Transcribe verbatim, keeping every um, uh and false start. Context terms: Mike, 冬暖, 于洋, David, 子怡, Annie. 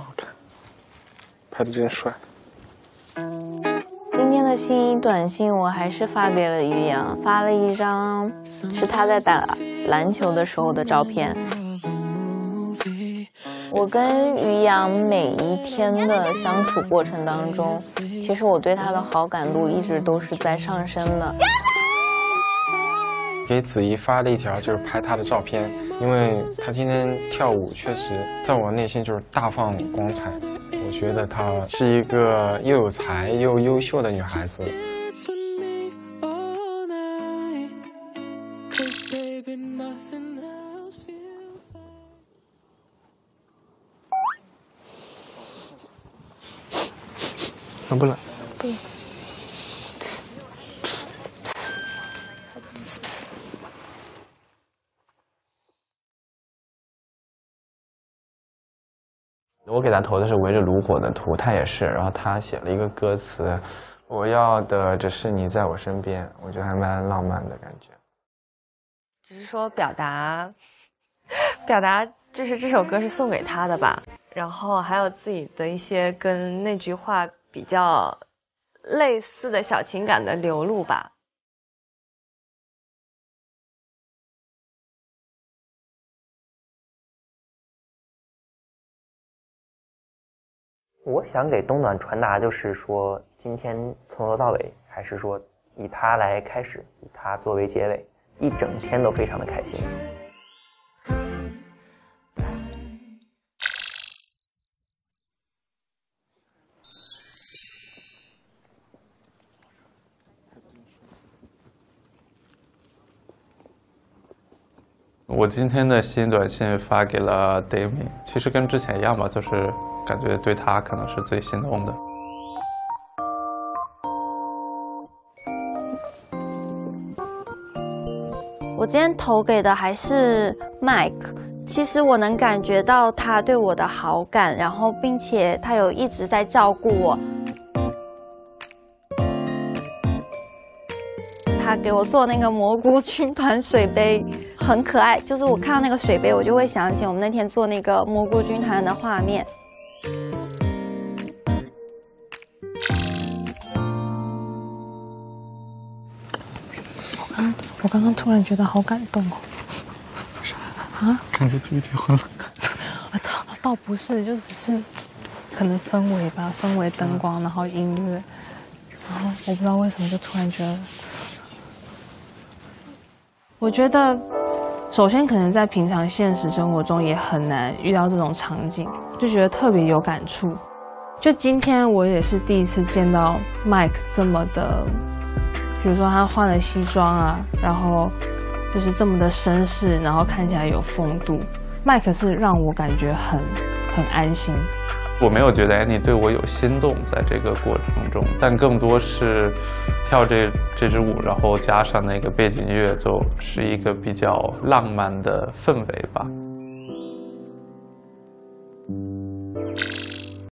很好看，拍的真帅。今天的心仪短信我还是发给了于洋，发了一张是他在打篮球的时候的照片。我跟于洋每一天的相处过程当中，其实我对他的好感度一直都是在上升的。 给子怡发了一条，就是拍她的照片，因为她今天跳舞确实在我内心就是大放光彩。我觉得她是一个又有才又优秀的女孩子。冷不冷？不冷。 我给他投的是围着炉火的图，他也是，然后他写了一个歌词，我要的只是你在我身边，我觉得还蛮浪漫的感觉。只是说表达，表达就是这首歌是送给他的吧，然后还有自己的一些跟那句话比较类似的小情感的流露吧。 我想给冬暖传达就是说，今天从头到尾，还是说以他来开始，以他作为结尾，一整天都非常的开心。我今天的新短信发给了 David， 其实跟之前一样吧，就是。 感觉对他可能是最心动的。我今天投给的还是 Mike， 其实我能感觉到他对我的好感，然后并且他有一直在照顾我。他给我做那个蘑菇军团水杯。 很可爱，就是我看到那个水杯，我就会想起我们那天做那个蘑菇军团的画面。啊！我刚刚突然觉得好感动哦。啊？感觉自己结婚了？我倒倒不是，就只是可能氛围吧，氛围、灯光，然后音乐，然后我不知道为什么就突然觉得，我觉得。 首先，可能在平常现实生活中也很难遇到这种场景，就觉得特别有感触。就今天我也是第一次见到 Mike 这么的，比如说他换了西装啊，然后就是这么的绅士，然后看起来有风度。Mike 是让我感觉很很安心。我没有觉得 Annie 对我有心动，在这个过程中，但更多是跳这这支舞，然后加上那个背景乐，就是一个比较浪漫的氛围吧。